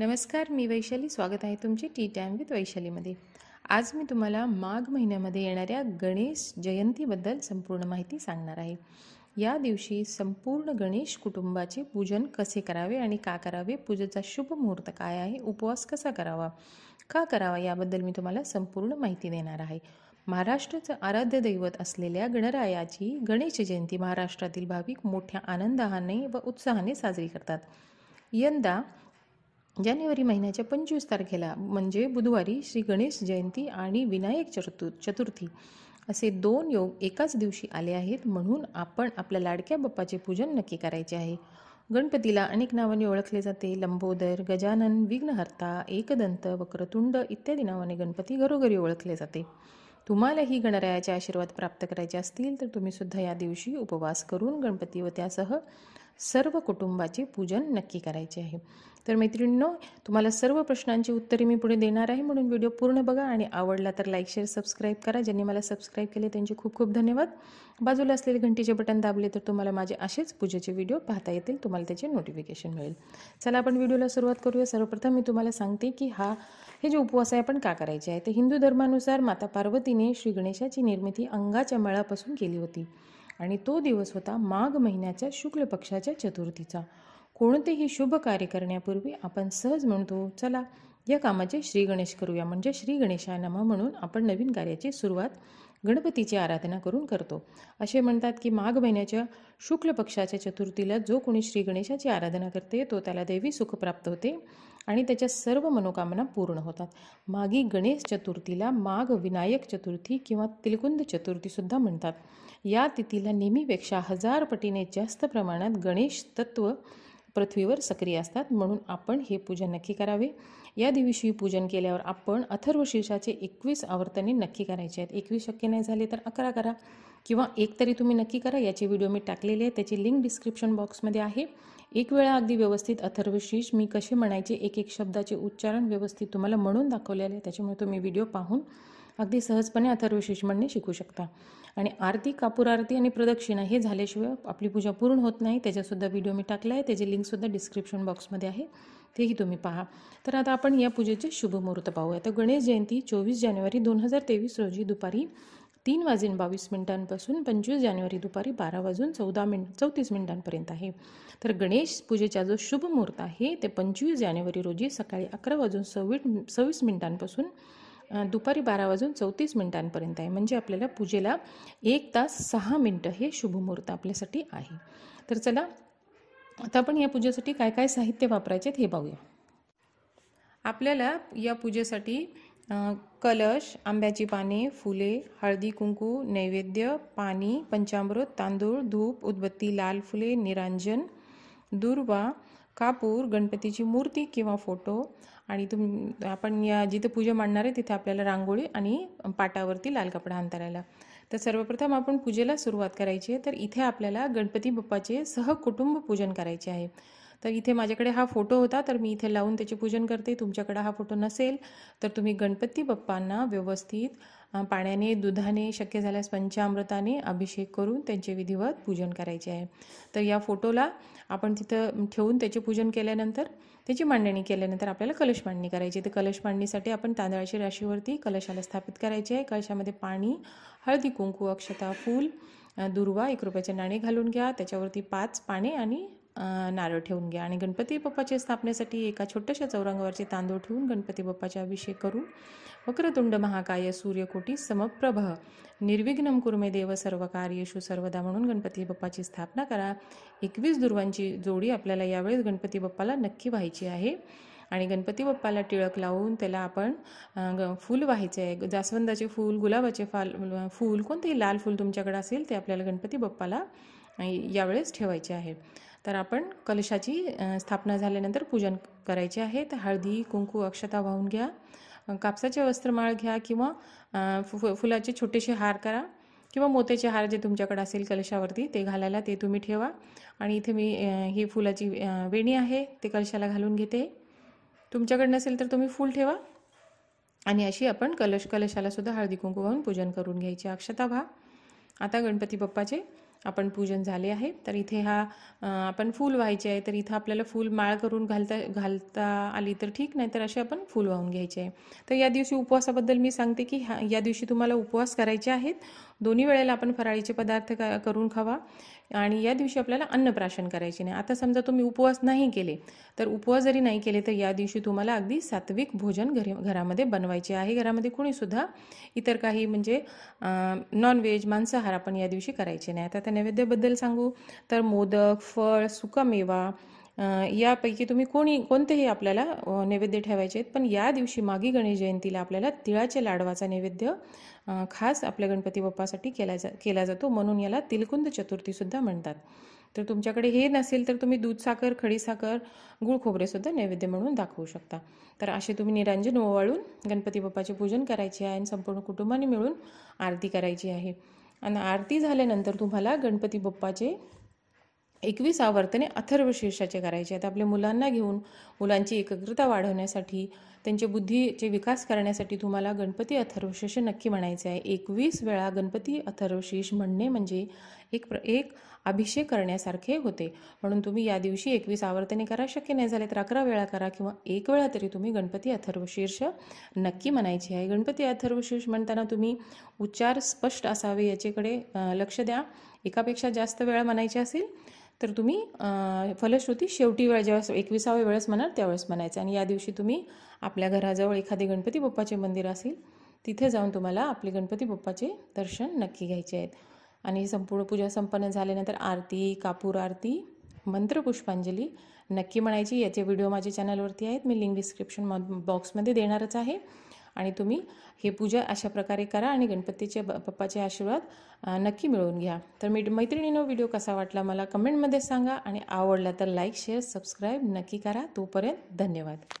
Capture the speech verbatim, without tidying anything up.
नमस्कार, मी वैशाली. स्वागत आहे तुमचे टी टाइम विथ वैशालीमध्ये. आज मी तुम्हाला माघ महिन्यामध्ये येणाऱ्या गणेश जयंतीबद्दल संपूर्ण माहिती सांगणार आहे. या दिवशी संपूर्ण गणेश कुटुंबाचे पूजन कसे करावे आणि का करावे, पूजेचा शुभ मुहूर्त काय आहे, उपवास कसा करावा, का करावा याबद्दल मी तुम्हाला संपूर्ण माहिती देणार आहे. महाराष्ट्राचं आराध्य दैवत असलेल्या गणरायाची गणेश जयंती महाराष्ट्रातील भाविक मोठ्या आनंदाने व उत्साहाने साजरी करतात. यंदा जानेवारी महिन्याच्या पंचवीस तारखेला म्हणजे बुधवारी श्री गणेश जयंती आणि विनायक चतु चतुर्थी असे दोन योग एकाच दिवशी आले आहेत, म्हणून आपण आपल्या लाडक्या बाप्पाचे पूजन नक्की करायचे आहे. गणपतीला अनेक नावाने ओळखले जाते. लंबोदर, गजानन, विघ्नहर्ता, एकदंत, वक्रतुंड इत्यादी नावाने गणपती घरोघरी ओळखले जाते. तुम्हालाही गणरायाचे आशीर्वाद प्राप्त करायचे असतील तर तुम्ही सुद्धा या दिवशी उपवास करून गणपती व त्यासह सर्व कुटुंबाचे पूजन नक्की करायचे आहे. तर मैत्रिणींनो, तुम्हाला सर्व प्रश्नांची उत्तरे मी पुढे देणार आहे, म्हणून व्हिडिओ पूर्ण बघा आणि आवडला तर लाईक, शेअर, सबस्क्राईब करा. ज्यांनी मला सबस्क्राईब केले त्यांचे खूप खूप धन्यवाद. बाजूला असलेले घंटीचे बटन दाबले तर तुम्हाला माझे असेच पूजेचे व्हिडिओ पाहता येतील, तुम्हाला त्याचे नोटिफिकेशन मिळेल. चला आपण व्हिडिओला सुरुवात करूया. सर्वप्रथम मी तुम्हाला सांगते की हा हे जे उपवास आहे आपण का करायचे आहे. तर हिंदू धर्मानुसार माता पार्वतीने श्री गणेशाची निर्मिती अंगाच्या मळापासून केली होती आणि तो दिवस होता माघ महिन्याच्या शुक्ल पक्षाच्या चतुर्थीचा. कोणतेही शुभ कार्य करण्यापूर्वी आपण सहज म्हणतो, चला या कामाचे श्री गणेश करूया, म्हणजे श्री गणेशाय नमः म्हणून आपण नवीन कार्याची सुरुवात गणपतीची आराधना करून करतो. असे म्हणतात की माघ महिन्याच्या शुक्ल पक्षाच्या चतुर्थीला जो कोणी श्री गणेशाची आराधना करते तो त्याला दैवी सुख प्राप्त होते आणि त्याच्या सर्व मनोकामना पूर्ण होतात. माघी गणेश चतुर्थीला माघ विनायक चतुर्थी किंवा तिलकुंद चतुर्थीसुद्धा म्हणतात. या तिथीला नेहमीपेक्षा हजार पटीने जास्त प्रमाणात गणेश तत्व पृथ्वीवर सक्रिय असतात, म्हणून आपण हे पूजन नक्की करावे. या दिवशी पूजन केल्यावर आपण अथर्वशीर्षाचे एकवीस आवर्तने नक्की करायचे आहेत. एकवीस शक्य नाही झाले तर अकरा करा किंवा एक तरी तुम्ही नक्की करा. याचे व्हिडिओ मी टाकलेले आहे, त्याची लिंक डिस्क्रिप्शन बॉक्समध्ये आहे. एक वेळा अगदी व्यवस्थित अथर्वशीर्ष मी कसे म्हणायचे, एक एक शब्दाचे उच्चारण व्यवस्थित तुम्हाला म्हणून दाखवलेले आहे, त्याच्यामुळे तुम्ही व्हिडिओ पाहून अगदी सहजपणे अथर्वशीर्ष म्हणणे शिकू शकता. आणि आरती, कापूर आरती आणि प्रदक्षिणा हे झाल्याशिवाय आपली पूजा पूर्ण होत नाही, त्याच्यासुद्धा व्हिडिओ मी टाकला आहे, त्याची लिंकसुद्धा डिस्क्रिप्शन बॉक्समध्ये आहे, तेही तुम्ही पहा. तर आता आपण या पूजेचे शुभ मुहूर्त पाहूया. तर गणेश जयंती चोवीस जानेवारी दोन हजार तेवीस रोजी दुपारी तीन वाजून बावीस मिनिटांपासून पंचवीस जानेवारी दुपारी बारा वाजून चौदा मिनिट चौतीस मिनिटांपर्यंत आहे. तर गणेश पूजेचा जो शुभ मुहूर्त आहे ते पंचवीस जानेवारी रोजी सकाळी अकरा वाजून सव्वीस सव्वीस मिनिटांपासून दुपारी बारा वाजून चौतीस मिनिटांपर्यंत आहे. म्हणजे आपल्याला पूजेला एक तास सहा मिनटं हे शुभमुहूर्त आपल्यासाठी आहे. तर चला आता आपण या पूजेसाठी काय काय साहित्य वापरायचे हे पाहूया. आपल्याला या पूजेसाठी कलश, आंब्याची पाने, फुले, हळदी कुंकू, नैवेद्य, पाणी, पंचामृत, तांदूळ, धूप, उदबत्ती, लाल फुले, निरांजन, दुर्वा, कापूर, गणपतीची मूर्ती किंवा फोटो आणि तुम आपण या जिथे पूजा मांडणार आहे तिथे आपल्याला रांगोळी आणि पाटावरती लाल कपडा अंतरायला. तर सर्वप्रथम आपण पूजेला सुरुवात करायची आहे. तर इथे आपल्याला गणपती बाप्पाचे सहकुटुंब पूजन करायचे आहे. तर इथे माझ्याकडे हा फोटो होता तर मी इथे लावून त्याचे पूजन करते. तुमच्याकडे हा फोटो नसेल तर तुम्ही गणपती बाप्पांना व्यवस्थित पाण्याने, दुधाने, शक्य झाल्यास पंचामृताने अभिषेक करून त्यांचे विधिवत पूजन करायचे आहे. तर या फोटोला आपण तिथं ठेवून त्याचे पूजन केल्यानंतर, त्याची मांडणी केल्यानंतर आपल्याला कलश मांडणी करायची. तर कलश मांडणीसाठी आपण तांदळाची राशीवरती कलशाला स्थापित करायचे आहे. कलशामध्ये पाणी, हळदी कुंकू, अक्षता, फूल, दुर्वा, एक रुपयाचे नाणे घालून घ्या. त्याच्यावरती पाच पाने आणि नारळ ठेवून घ्या आणि गणपती बाप्पाच्या स्थापनेसाठी एका छोट्याशा चौरंगावरचे तांदूळ ठेवून गणपती बाप्पाचा अभिषेक करू. वक्रतुंड महाकाय सूर्यकोटी समप्रभ निर्विघ्नम कुर्मे देव सर्व कार्येषु सर्वदा म्हणून गणपती बाप्पाची स्थापना करा. एकवीस दुर्वांची जोडी आपल्याला यावेळेस गणपती बाप्पाला नक्की व्हायची आहे आणि गणपती बाप्पाला टिळक लावून त्याला आपण फूल वाहायचे आहे. जास्वंदाचे फूल, गुलाबाचे फाल फूल, कोणतेही लाल फूल तुमच्याकडे असेल ते आपल्याला गणपती बाप्पाला यावेळेस ठेवायचे आहे. तर आपण कलशाची स्थापना झाल्यानंतर पूजन करायचे आहे. तर हळदी कुंकू, अक्षता वाहून घ्या. कापसाचे वस्त्रमाळ घ्या किंवा फु फुलाचे छोटेसे हार करा किंवा मोत्याचे हार जे तुमच्याकडे असेल कलशावरती ते घालायला ते तुम्ही ठेवा. आणि इथे मी ही फुलाची वेणी आहे ते कलशाला घालून घेते. तुमच्याकडे नसेल तर तुम्ही फूल ठेवा. आणि अशी आपण कलश कलशालासुद्धा हळदी कुंकू वाहून पूजन करून घ्यायचे. अक्षता भा. आता गणपती बाप्पाचे आपण पूजन झाले आहे। तर इथे हा आपण फूल व्हायचे आहे, तर इथे आपल्याला फूल माळ करून घालता घालता आली तर ठीक, नाहीतर असे आपण फूल वाहून घ्यायचे आहे। तर या दिवशी उपवासाबद्दल मी सांगते की या दिवशी तुम्हाला उपवास करायचे आहेत। दोन्ही वेळेला आपण फराळीचे पदार्थ करून खावा आणि या दिवशी आपल्याला अन्नप्राशन करायचे नाही। आता समजा तुम्ही उपवास नाही केले तर उपवास जरी नाही केले तर या दिवशी तुम्हाला अगदी सात्विक भोजन घरी घरामध्ये बनवायचे आहे। घरामध्ये कोणी सुद्धा इतर काही म्हणजे नॉनव्हेज मांसाहार आपण या दिवशी करायचे नाही। आता त्या नैवेद्याबद्दल सांगू तर मोदक, फळ, सुकामेवा यापैकी तुम्ही कोणी कोणतेही आपल्याला नैवेद्य ठेवायचे आहेत। पण या दिवशी माघी गणेश जयंतीला आपल्याला तिळाचे लाडवाचा नैवेद्य खास आपल्या गणपती बाप्पासाठी केला जा केला जातो, म्हणून याला तिलकुंद चतुर्थी सुद्धा म्हणतात। तर तुमच्याकडे हे नसेल तर तुम्ही दूध साखर, खडी साखर, गुळ, खोबरे सुद्धा नैवेद्य म्हणून दाखवू शकता। तर असे तुम्ही निरांजन ओवाळून गणपती बाप्पाचे पूजन करायचे आहे आणि संपूर्ण कुटुंबाने मिळून आरती करायची आहे। आणि आरती झाल्यानंतर तुम्हाला गणपती बाप्पाचे एकवीस आवर्तने अथर्वशीर्षाचे करायचे आहेत। आपल्या मुलांना घेऊन मुलांची एकाग्रता वाढवण्यासाठी, त्यांच्या बुद्धीचे विकास करण्यासाठी तुम्हाला गणपती अथर्वशीर्ष नक्की म्हणायचे आहे। एकवीस वेळा गणपती अथर्वशीर्ष म्हणणे म्हणजे एक प्र एक अभिषेक करण्यासारखे होते, म्हणून तुम्ही या दिवशी एकवीस आवर्तने करा। शक्य नाही झाले तर अकरा वेळा करा किंवा एक वेळा तरी तुम्ही गणपती अथर्वशीर्ष नक्की म्हणायचे आहे। गणपती अथर्वशीर्ष म्हणताना तुम्ही उच्चार स्पष्ट असावे याचेकडे लक्ष द्या। एकापेक्षा जास्त वेळा म्हणायचे असेल तर तुम्ही फलश्रुती शेवटी वेळ जेव्हा एकविसाव्या वेळेस म्हणाल त्यावेळेस म्हणायचं। आणि या दिवशी तुम्ही आपल्या घराजवळ एखादे गणपती बाप्पाचे मंदिर असेल तिथे जाऊन तुम्हाला आपले गणपती बाप्पाचे दर्शन नक्की घ्यायचे आहेत। आणि संपूर्ण पूजा संपन्न झाल्यानंतर आरती, कापूर आरती, मंत्रपुष्पांजली नक्की म्हणायची। याचे व्हिडिओ माझे चॅनलवरती आहेत, मी लिंक डिस्क्रिप्शन बॉक्समध्ये देणारच आहे। आणि तुम्ही हे पूजा अशा प्रकारे करा आणि गणपतीचे बाप्पाचे आशीर्वाद नक्की मिळवून घ्या। तर मी मैत्रिणींनो, व्हिडिओ कसा वाटला मला कमेंटमध्ये सांगा आणि आवडला तर लाईक, शेअर, सबस्क्राईब नक्की करा। तोपर्यंत धन्यवाद।